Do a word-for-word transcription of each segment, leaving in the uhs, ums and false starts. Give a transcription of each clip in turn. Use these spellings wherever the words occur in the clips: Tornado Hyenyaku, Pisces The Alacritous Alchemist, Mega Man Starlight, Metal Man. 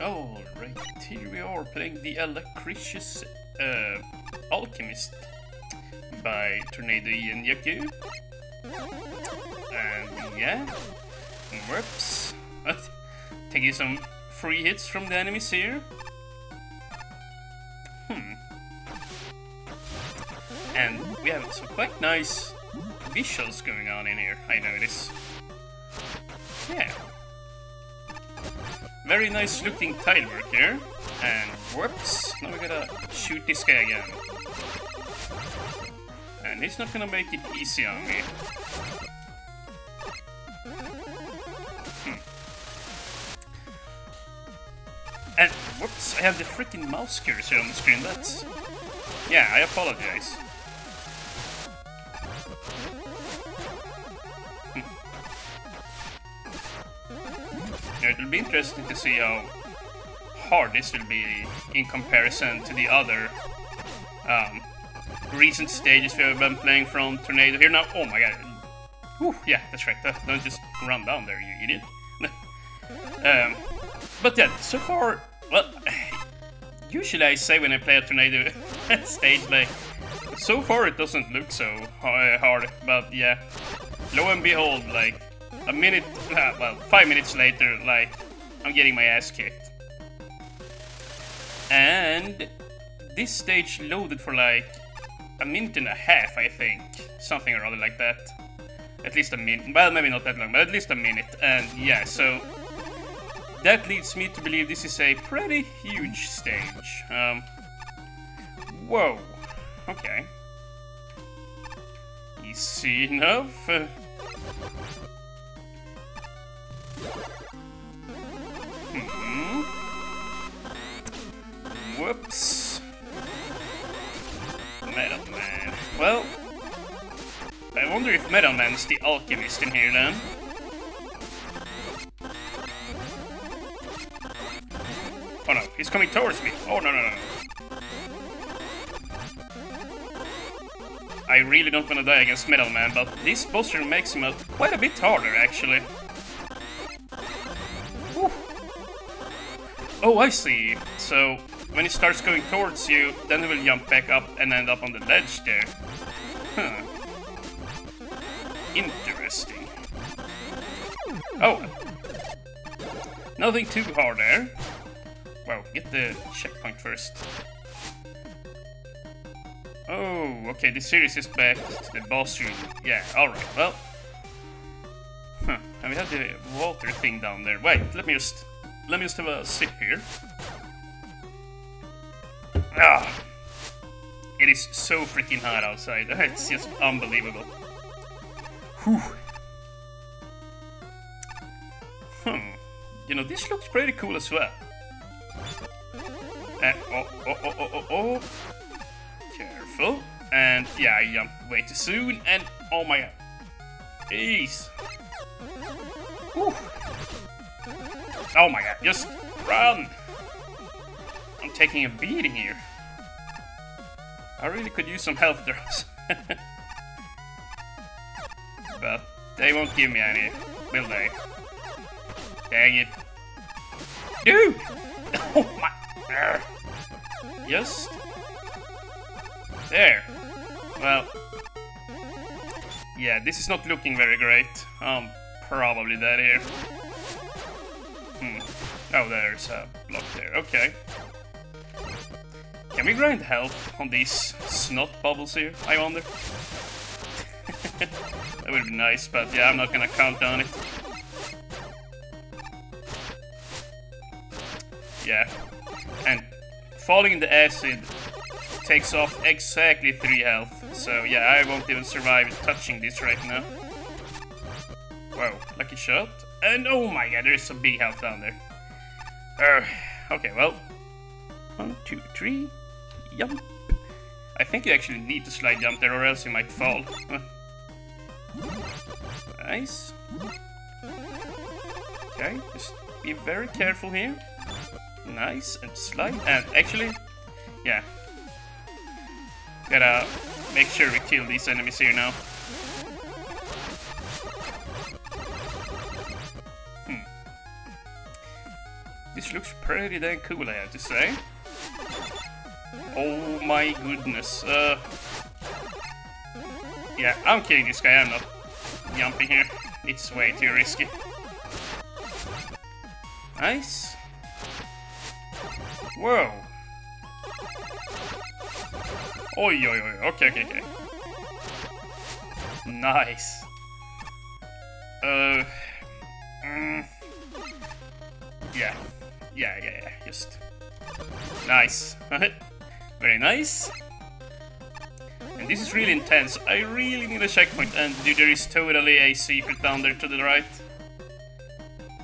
Alright, here we are playing The Alacritous uh, Alchemist by Tornado Hyenyaku. And yeah, whoops. Taking some free hits from the enemies here. Hmm. And we have some quite nice visuals going on in here, I notice. Yeah. Very nice looking tile work here, and whoops, now we gotta shoot this guy again. And he's not gonna make it easy on me. Hmm. And whoops, I have the freaking mouse cursor on the screen, that's... Yeah, I apologize. It'll be interesting to see how hard this will be in comparison to the other um, recent stages we have been playing from Tornado here now. Oh my god. Whew, yeah, that's right. That, don't just run down there, you idiot. um, but yeah, so far, well, usually I say when I play a Tornado stage, like, so far it doesn't look so hard, but yeah, lo and behold, like, A minute, uh, well, five minutes later, like, I'm getting my ass kicked. And this stage loaded for like a minute and a half, I think. Something or other like that. At least a minute. Well, maybe not that long, but at least a minute. And yeah, so that leads me to believe this is a pretty huge stage. Um, whoa. Okay. Easy enough. Uh, Mm-hmm. Whoops. Metal Man. Well, I wonder if Metal Man is the alchemist in here then. Oh no, he's coming towards me. Oh no, no, no. I really don't want to die against Metal Man, but this posture makes him quite a bit harder actually. Oh, I see. So, when it starts going towards you, then it will jump back up and end up on the ledge there. Huh. Interesting. Oh. Nothing too hard there. Well, get the checkpoint first. Oh, okay, the series is back to the boss room. Yeah, alright, well. Huh, and we have the water thing down there. Wait, let me just... Let me just have a sip here. Ah, it is so freaking hot outside. It's just unbelievable. Whew. Hmm. You know, this looks pretty cool as well. And oh, oh, oh, oh, oh, oh. Careful. And yeah, I jumped way too soon. And oh my god. Jeez. Whew. Oh my god, just run! I'm taking a beating here. I really could use some health drops. But they won't give me any, will they? Dang it. Dude! Oh my... Arrgh. Just... There. Well... Yeah, this is not looking very great. I'm probably dead here. Oh, there's a block there. Okay. Can we grind health on these snot bubbles here, I wonder? That would be nice, but yeah, I'm not gonna count on it. Yeah. And falling in the acid takes off exactly three health. So yeah, I won't even survive touching this right now. Wow, lucky shot. And oh my god, there's some big health down there. Uh, okay, well, one, two, three, jump. I think you actually need to slide jump there or else you might fall. Nice. Okay, just be very careful here. Nice, and slide, and actually, yeah. Gotta make sure we kill these enemies here now. This looks pretty dang cool, I have to say. Oh my goodness. Uh, yeah, I'm kidding this guy, I'm not jumping here. It's way too risky. Nice. Whoa. Oi, oi, oi. Okay, okay, okay. Nice. Uh. Mm. Yeah. Yeah, yeah, yeah. Just. Nice. Very nice. And this is really intense. I really need a checkpoint. And dude, there is totally a secret down there to the right.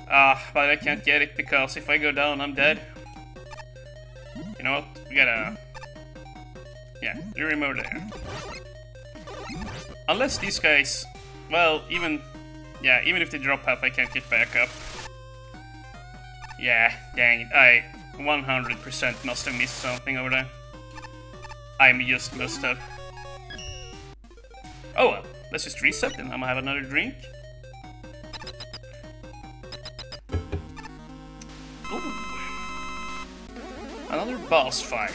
Ah, uh, but I can't get it because if I go down, I'm dead. You know what? We gotta. Yeah, remember there. Unless these guys. Well, even. Yeah, even if they drop half, I can't get back up. Yeah, dang it. I one hundred percent must have missed something over there. I just must have. Oh well, let's just reset and I'm gonna have another drink. Ooh. Another boss fight.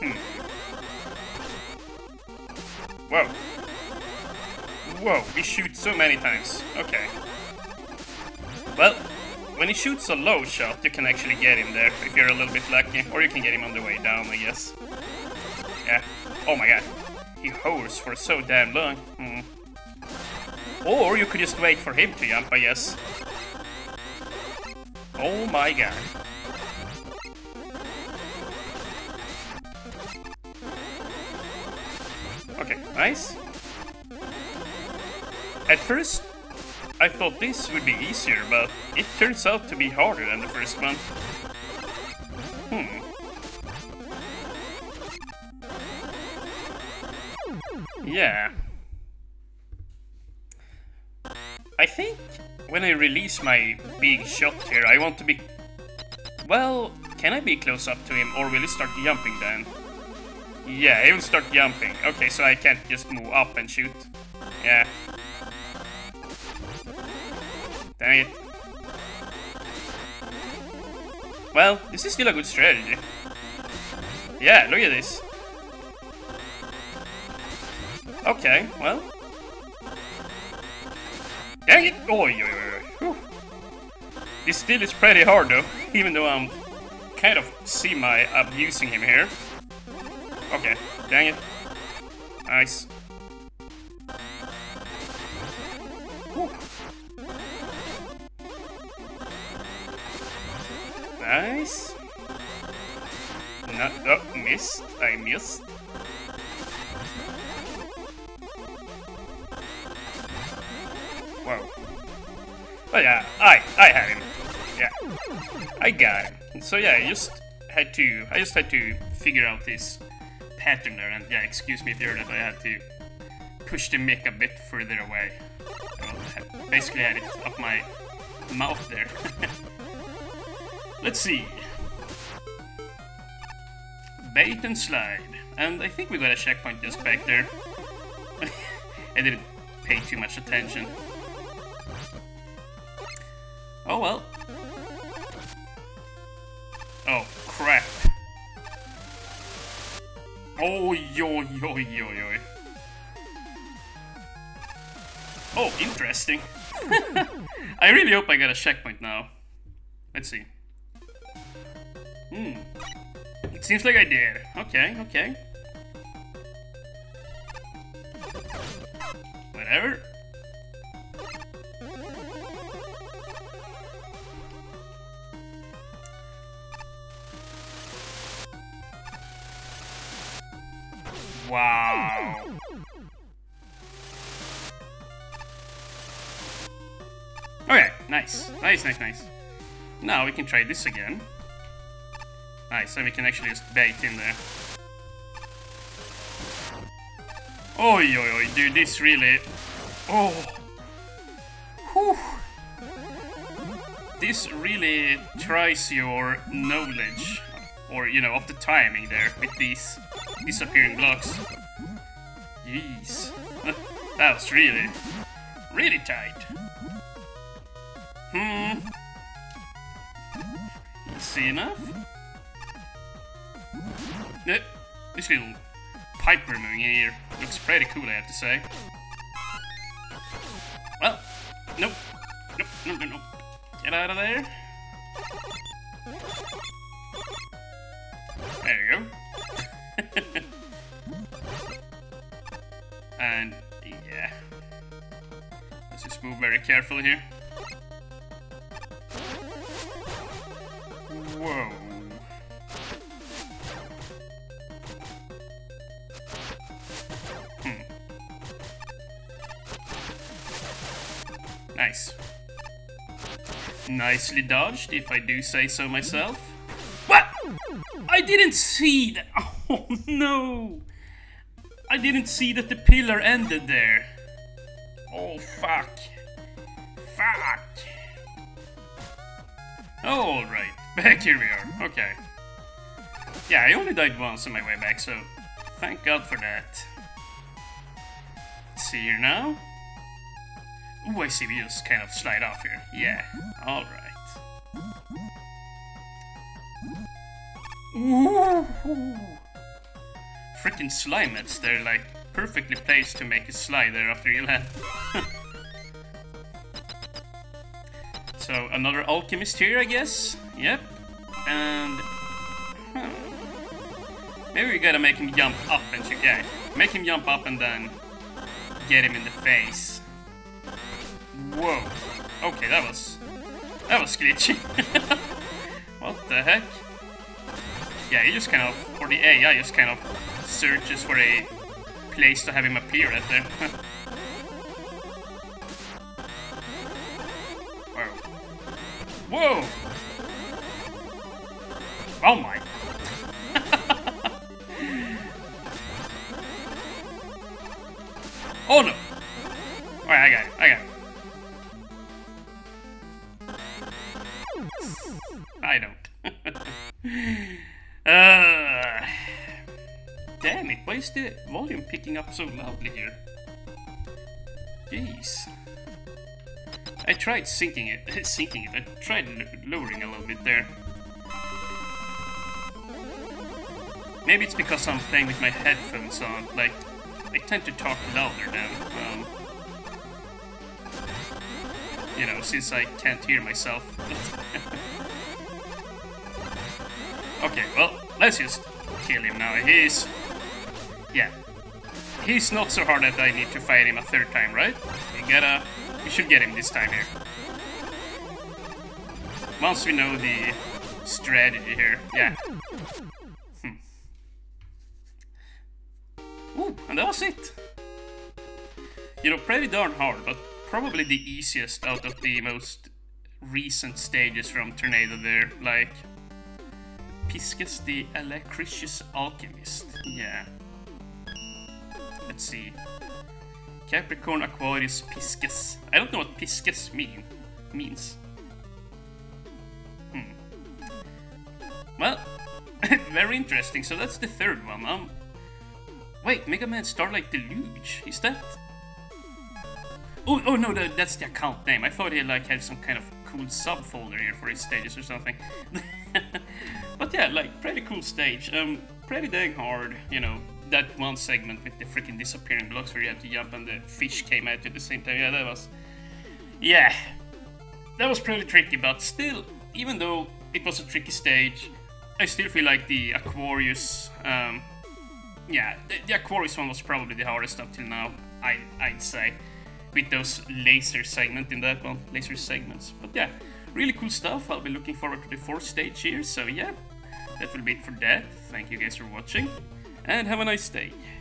Hmm. Whoa. Whoa, he shoots so many times. Okay. Well, when he shoots a low shot, you can actually get him there, if you're a little bit lucky. Or you can get him on the way down, I guess. Yeah. Oh my god. He hovers for so damn long. Hmm. Or you could just wait for him to jump, I guess. Oh my god. Okay, nice. At first, I thought this would be easier, but it turns out to be harder than the first one. Hmm. Yeah. I think when I release my big shot here, I want to be... Well, can I be close up to him, or will he start jumping then? Yeah, he will start jumping. Okay, so I can't just move up and shoot. Yeah. Dang it. Well, this is still a good strategy. Yeah, look at this. Okay, well. Dang it! Oi, oi, oi, whew. This still is pretty hard though, even though I'm kind of semi-abusing him here. Okay, dang it. Nice. Whew. Nice. No, oh, missed. I missed. Wow. But yeah, I I had him. Yeah, I got him. So yeah, I just had to. I just had to figure out this pattern there. And yeah, excuse me if you heard that I had to push the mech a bit further away. I basically had it up my mouth there. Let's see. Bait and slide. And I think we got a checkpoint just back there. I didn't pay too much attention. Oh well. Oh crap. Oh yo yo yo yo. Oh, interesting. I really hope I got a checkpoint now. Let's see. Hmm. It seems like I did. Okay, okay. Whatever. Wow. Okay, nice. Nice, nice, nice. Now we can try this again. Nice, and we can actually just bait in there. Oi, oi, oi, dude, this really... Oh! Whew! This really tries your knowledge, or, you know, of the timing there, with these disappearing blocks. Jeez. That was really, really tight. Hmm. See enough? Yep. This little pipe room in here looks pretty cool, I have to say. Well, nope. Nope, nope, nope, nope. Get out of there. There you go. And, yeah. Let's just move very carefully here. Whoa. Hmm. Nice. Nicely dodged, if I do say so myself. What? I didn't see that. Oh no! I didn't see that the pillar ended there. Oh fuck. Fuck. Oh, alright. Back here we are. Okay. Yeah, I only died once on my way back, so thank God for that. Let's see here now. Ooh, I see we just kind of slide off here. Yeah, alright. Ooh! Freaking slimettes, they're like perfectly placed to make a slide there after you land. So, another alchemist here, I guess. Yep. And. Huh. Maybe we gotta make him jump up and. Yeah, make him jump up and then get him in the face. Whoa. Okay, that was. That was glitchy. What the heck? Yeah, he just kind of. Or the A I just kind of searches for a place to have him appear right there. Whoa! Oh my. Oh no! Alright, I got it, I got it. I don't. uh, damn it, why is the volume picking up so loudly here? Jeez. I tried sinking it, sinking it, I tried lowering a little bit there. Maybe it's because I'm playing with my headphones on, like, I tend to talk louder now. Um, you know, since I can't hear myself. Okay, well, let's just kill him now. He's... yeah. He's not so hard that I need to fight him a third time, right? You gotta... we should get him this time here. Once we know the strategy here, yeah. Hmm. Ooh, and that was it. You know, pretty darn hard, but probably the easiest out of the most recent stages from Tornado there, like Pisces the Alacritous Alchemist. Yeah. Let's see. Capricorn, Aquarius, Pisces. I don't know what Pisces mean means. Hmm. Well, very interesting. So that's the third one. Um. Wait, Mega Man Starlight Deluge. Is that? Oh, oh no, that, that's the account name. I thought he like had some kind of cool subfolder here for his stages or something. But yeah, like pretty cool stage. Um, pretty dang hard, you know. That one segment with the freaking disappearing blocks where you had to jump and the fish came out at the same time. Yeah, that was... yeah. That was pretty tricky, but still, even though it was a tricky stage, I still feel like the Aquarius... Um, yeah, the, the Aquarius one was probably the hardest up till now, I, I'd say. With those laser segments in that one. Laser segments. But yeah, really cool stuff. I'll be looking forward to the fourth stage here, so yeah. That will be it for that. Thank you guys for watching. And have a nice day.